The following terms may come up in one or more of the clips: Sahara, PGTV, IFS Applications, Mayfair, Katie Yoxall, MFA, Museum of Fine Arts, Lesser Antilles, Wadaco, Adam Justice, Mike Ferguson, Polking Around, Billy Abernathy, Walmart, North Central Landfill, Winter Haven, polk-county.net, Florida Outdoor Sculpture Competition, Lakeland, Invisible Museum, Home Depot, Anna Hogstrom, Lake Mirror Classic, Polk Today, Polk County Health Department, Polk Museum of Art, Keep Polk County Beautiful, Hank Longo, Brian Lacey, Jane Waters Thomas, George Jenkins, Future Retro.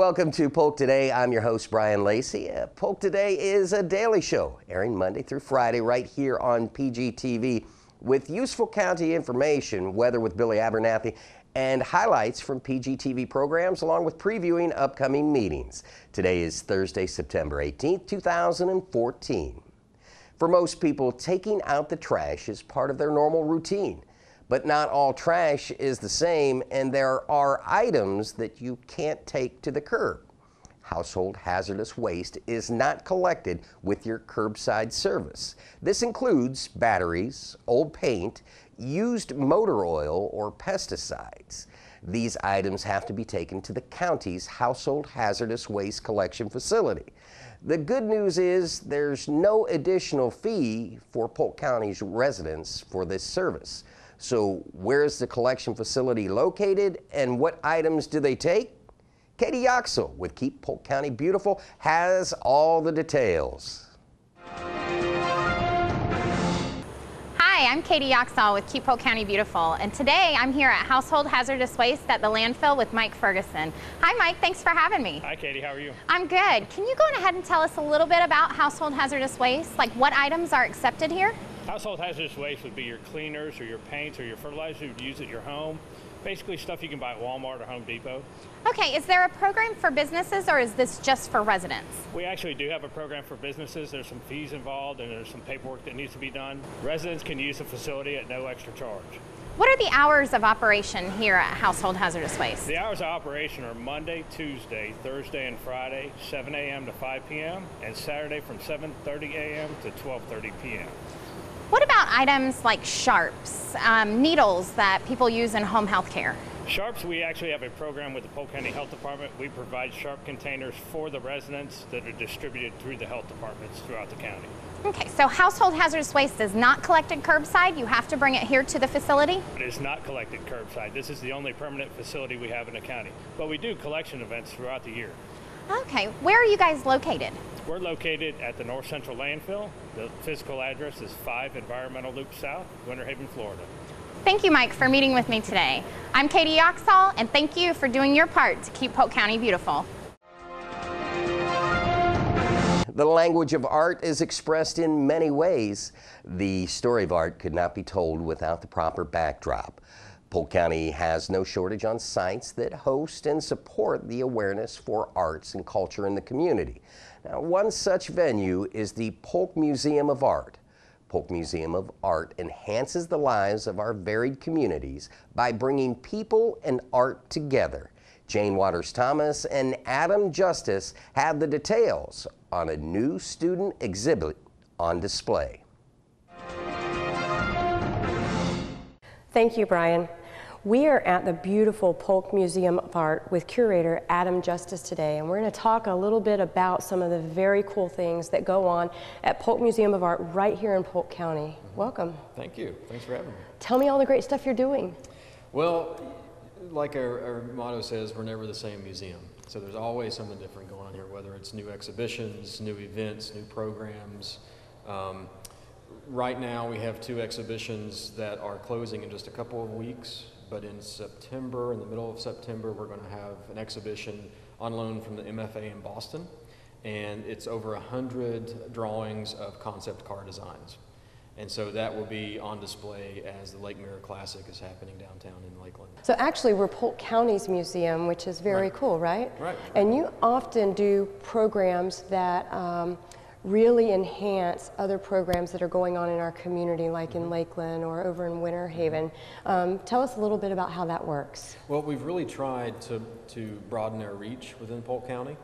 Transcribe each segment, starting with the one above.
Welcome to Polk Today. I'm your host, Brian Lacey. Polk Today is a daily show airing Monday through Friday right here on PGTV with useful county information, weather with Billy Abernathy, and highlights from PGTV programs, along with previewing upcoming meetings. Today is Thursday, September 18th, 2014. For most people, taking out the trash is part of their normal routine, but not all trash is the same, and there are items that you can't take to the curb. Household hazardous waste is not collected with your curbside service. This includes batteries, old paint, used motor oil, or pesticides. These items have to be taken to the county's household hazardous waste collection facility. The good news is there's no additional fee for Polk County's residents for this service. So where is the collection facility located, and what items do they take? Katie Yoxall with Keep Polk County Beautiful has all the details. Hi, I'm Katie Yoxall with Keep Polk County Beautiful, and today I'm here at Household Hazardous Waste at the landfill with Mike Ferguson. Hi Mike, thanks for having me. Hi Katie, how are you? I'm good. Can you go ahead and tell us a little bit about Household Hazardous Waste, like what items are accepted here? Household Hazardous Waste would be your cleaners or your paints or your fertilizer you'd use at your home. Basically stuff you can buy at Walmart or Home Depot. Okay, is there a program for businesses, or is this just for residents? We actually do have a program for businesses. There's some fees involved and there's some paperwork that needs to be done. Residents can use the facility at no extra charge. What are the hours of operation here at Household Hazardous Waste? The hours of operation are Monday, Tuesday, Thursday, and Friday, 7 a.m. to 5 p.m. and Saturday from 7:30 a.m. to 12:30 p.m. What about items like sharps, needles that people use in home health care? Sharps, we actually have a program with the Polk County Health Department. We provide sharp containers for the residents that are distributed through the health departments throughout the county. Okay, so household hazardous waste is not collected curbside. You have to bring it here to the facility? It is not collected curbside. This is the only permanent facility we have in the county. But we do collection events throughout the year. Okay, where are you guys located? We're located at the North Central Landfill. The physical address is 5 Environmental Loop South, Winter Haven, Florida. Thank you, Mike, for meeting with me today. I'm Katie Yoxall, and thank you for doing your part to keep Polk County beautiful. The language of art is expressed in many ways. The story of art could not be told without the proper backdrop. Polk County has no shortage on sites that host and support the awareness for arts and culture in the community. Now, one such venue is the Polk Museum of Art. Polk Museum of Art enhances the lives of our varied communities by bringing people and art together. Jane Waters Thomas and Adam Justice have the details on a new student exhibit on display. Thank you, Brian. We are at the beautiful Polk Museum of Art with curator Adam Justice today, and we're going to talk a little bit about some of the very cool things that go on at Polk Museum of Art right here in Polk County. Welcome. Thank you. Thanks for having me. Tell me all the great stuff you're doing. Well, like our motto says, we're never the same museum. So there's always something different going on here, whether it's new exhibitions, new events, new programs. Right now we have two exhibitions that are closing in just a couple of weeks. But in September, in the middle of September, we're going to have an exhibition on loan from the MFA in Boston. And it's over 100 drawings of concept car designs. And so that will be on display as the Lake Mirror Classic is happening downtown in Lakeland. So actually we're Polk County's museum, which is very cool, right? Right. And you often do programs that really enhance other programs that are going on in our community, like in Lakeland or over in Winter Haven. Tell us a little bit about how that works. Well, we've really tried to broaden our reach within Polk County.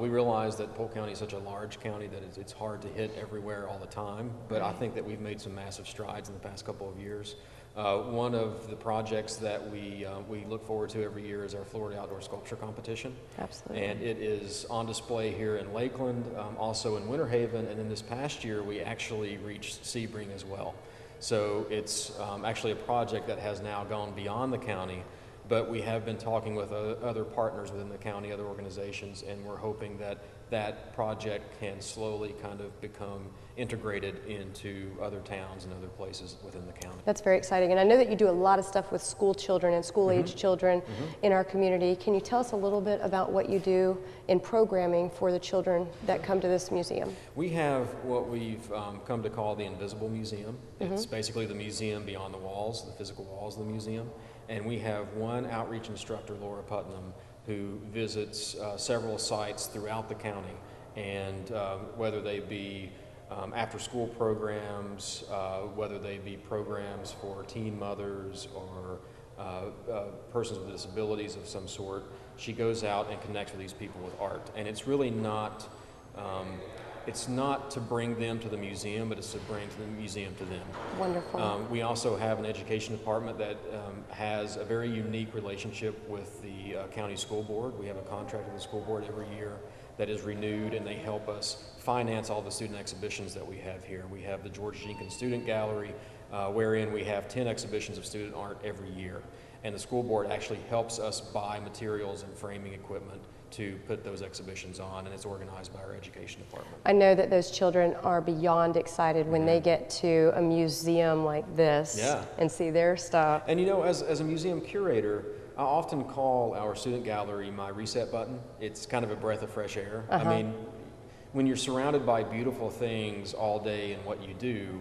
We realize that Polk County is such a large county that it's hard to hit everywhere all the time, but I think that we've made some massive strides in the past couple of years. One of the projects that we look forward to every year is our Florida Outdoor Sculpture Competition. Absolutely. And it is on display here in Lakeland, also in Winter Haven, and then this past year we actually reached Sebring as well. So it's actually a project that has now gone beyond the county, but we have been talking with other partners within the county, other organizations, and we're hoping that that project can slowly kind of become integrated into other towns and other places within the county. That's very exciting. And I know that you do a lot of stuff with school children and school-age children in our community. Can you tell us a little bit about what you do in programming for the children that come to this museum? We have what we've come to call the Invisible Museum. It's basically the museum beyond the walls, the physical walls of the museum. And we have one outreach instructor, Laura Putnam, who visits several sites throughout the county. And whether they be after-school programs, whether they be programs for teen mothers or persons with disabilities of some sort, she goes out and connects with these people with art. And it's really not, it's not to bring them to the museum, but it's to bring the museum to them. Wonderful. We also have an education department that has a very unique relationship with the county school board. We have a contract with the school board every year that is renewed, and they help us finance all the student exhibitions that we have here. We have the George Jenkins Student Gallery, wherein we have 10 exhibitions of student art every year. And the school board actually helps us buy materials and framing equipment to put those exhibitions on, and it's organized by our education department. I know that those children are beyond excited when they get to a museum like this and see their stuff. And you know, as a museum curator, I often call our student gallery my reset button. It's kind of a breath of fresh air. I mean, when you're surrounded by beautiful things all day in what you do,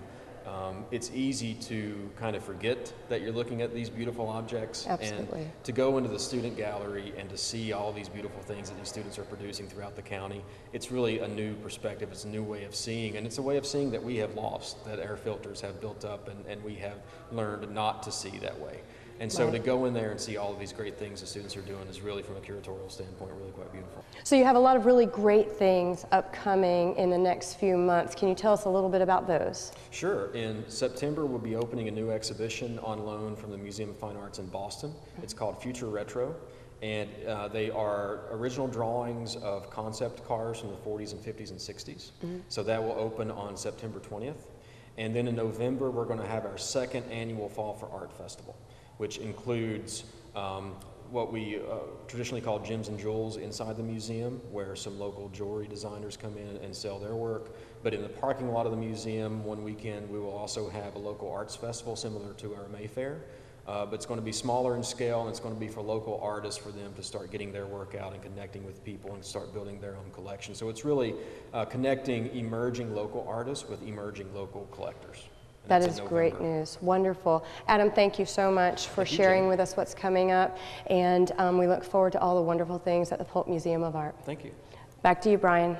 it's easy to kind of forget that you're looking at these beautiful objects. Absolutely. And to go into the student gallery and to see all these beautiful things that these students are producing throughout the county, it's really a new perspective, it's a new way of seeing, and it's a way of seeing that we have lost, that our filters have built up and we have learned not to see that way. And so to go in there and see all of these great things the students are doing is really, from a curatorial standpoint, really quite beautiful. So you have a lot of really great things upcoming in the next few months. Can you tell us a little bit about those? Sure. In September, we'll be opening a new exhibition on loan from the Museum of Fine Arts in Boston. It's called Future Retro. And they are original drawings of concept cars from the 40s and 50s and 60s. So that will open on September 20th. And then in November, we're going to have our second annual Fall for Art Festival, which includes what we traditionally call gems and jewels inside the museum, where some local jewelry designers come in and sell their work. But in the parking lot of the museum, one weekend, we will also have a local arts festival similar to our Mayfair. But it's going to be smaller in scale, and it's going to be for local artists, for them to start getting their work out and connecting with people and start building their own collection. So it's really connecting emerging local artists with emerging local collectors. That is great news. Wonderful. Adam, thank you so much for sharing with us what's coming up, and we look forward to all the wonderful things at the Polk Museum of Art. Thank you. Back to you, Brian.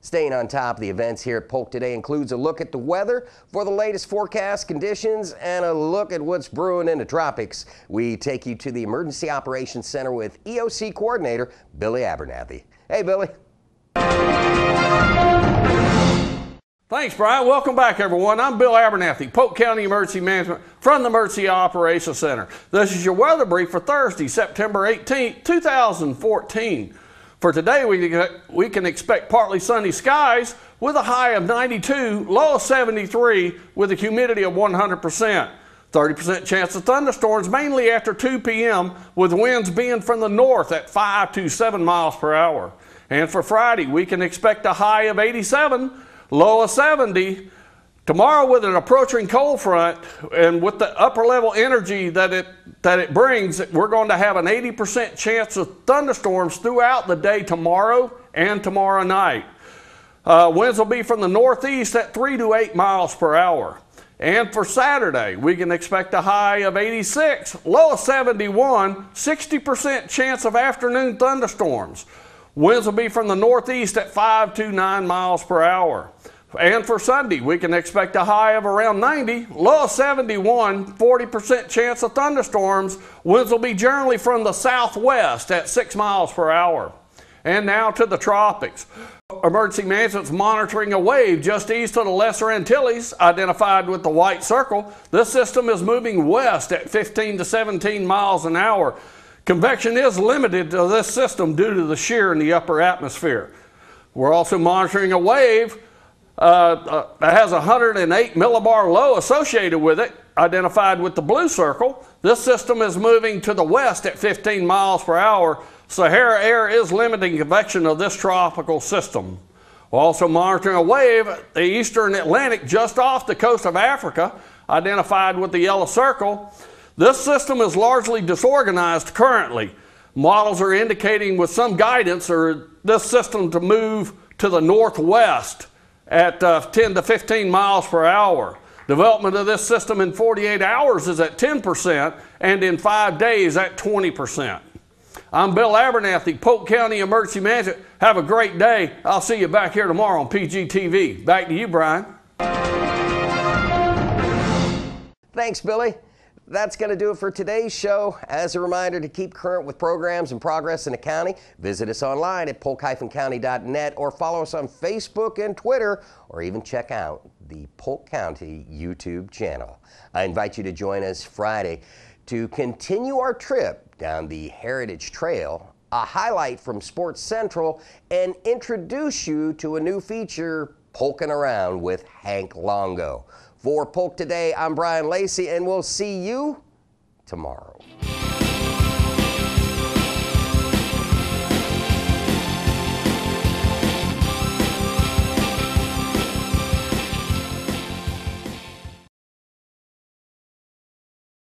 Staying on top of the events here at Polk today includes a look at the weather for the latest forecast conditions and a look at what's brewing in the tropics. We take you to the Emergency Operations Center with EOC coordinator Billy Abernathy. Hey, Billy. Thanks, Brian. Welcome back, everyone. I'm Bill Abernathy, Polk County Emergency Management from the Emergency Operations Center. This is your weather brief for Thursday, September 18, 2014. For today, we can expect partly sunny skies with a high of 92, low of 73, with a humidity of 100%. 30% chance of thunderstorms, mainly after 2 p.m., with winds being from the north at 5 to 7 miles per hour. And for Friday, we can expect a high of 87, low of 70. Tomorrow, with an approaching cold front and with the upper level energy that it brings, we're going to have an 80% chance of thunderstorms throughout the day tomorrow and tomorrow night. Winds will be from the northeast at 3 to 8 miles per hour. And for Saturday, we can expect a high of 86, low of 71, 60% chance of afternoon thunderstorms. Winds will be from the northeast at 5 to 9 miles per hour. And for Sunday, we can expect a high of around 90, low of 71, 40% chance of thunderstorms. Winds will be generally from the southwest at 6 miles per hour. And now to the tropics. Emergency Management's monitoring a wave just east of the Lesser Antilles, identified with the white circle. This system is moving west at 15 to 17 miles an hour. Convection is limited to this system due to the shear in the upper atmosphere. We're also monitoring a wave that has 108 millibar low associated with it, identified with the blue circle. This system is moving to the west at 15 miles per hour. Sahara air is limiting convection of this tropical system. We're also monitoring a wave at the eastern Atlantic just off the coast of Africa, identified with the yellow circle. This system is largely disorganized currently. Models are indicating with some guidance or this system to move to the northwest at 10 to 15 miles per hour. Development of this system in 48 hours is at 10% and in 5 days at 20%. I'm Bill Abernathy, Polk County Emergency Management. Have a great day. I'll see you back here tomorrow on PGTV. Back to you, Brian. Thanks, Billy. That's going to do it for today's show. As a reminder to keep current with programs and progress in the county, visit us online at polk-county.net or follow us on Facebook and Twitter, or even check out the Polk County YouTube channel. I invite you to join us Friday to continue our trip down the Heritage Trail, a highlight from Sports Central, and introduce you to a new feature, Polking Around with Hank Longo. For Polk Today, I'm Brian Lacey, and we'll see you tomorrow.